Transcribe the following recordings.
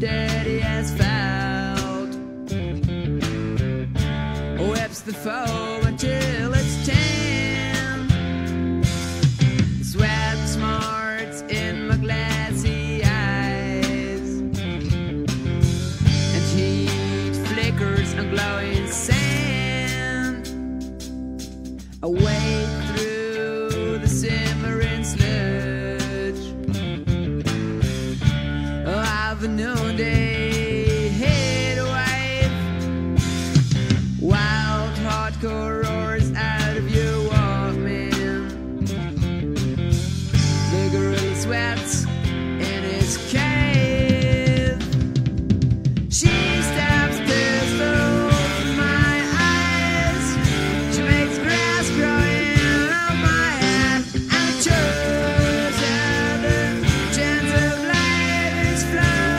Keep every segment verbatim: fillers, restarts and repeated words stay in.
dirty asphalt, whips the foam until it's tan. Sweat smarts in my glassy eyes, and heat flickers on glowing sand. I wade through the simmering sludge of a noonday head wave. Wild hardcore roars out of your Walkman. The gorilla sweats in his cave. She stops to close my eyes. She makes grass growing on my head. I chose other chance of life is flying.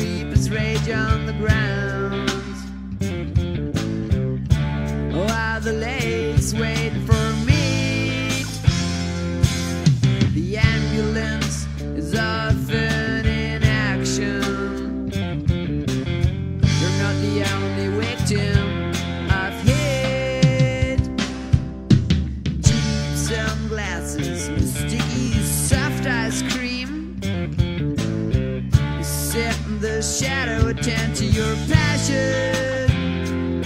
Creepers rage on the ground, while the lake's waiting for me. The ambulance is often in action. You're not the only victim I've hit. Cheap sunglasses, sticky soft ice cream. In the shadow, attend to your passion.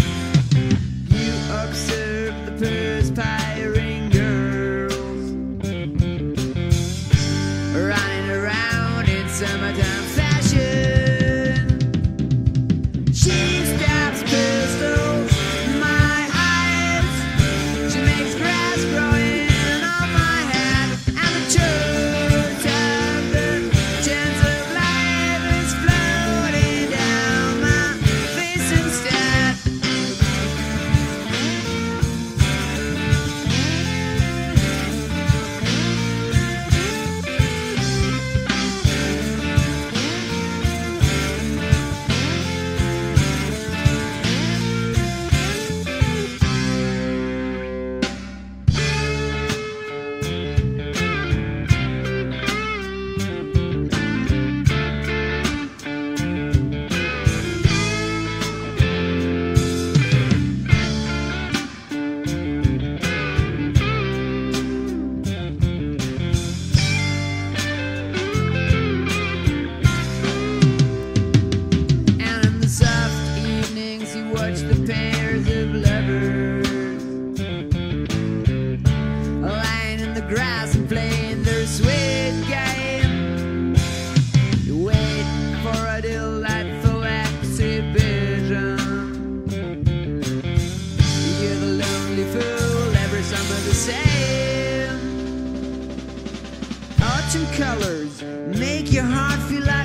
You observe the perspiring girls running around in summertime fashion. She stabs pistols in my eyes. She makes grass growing on my head. I'm a church of the chance of grass and playing their sweet game. You wait for a delightful exhibition. You're the lonely fool, every summer the same. Autumn colors make your heart feel like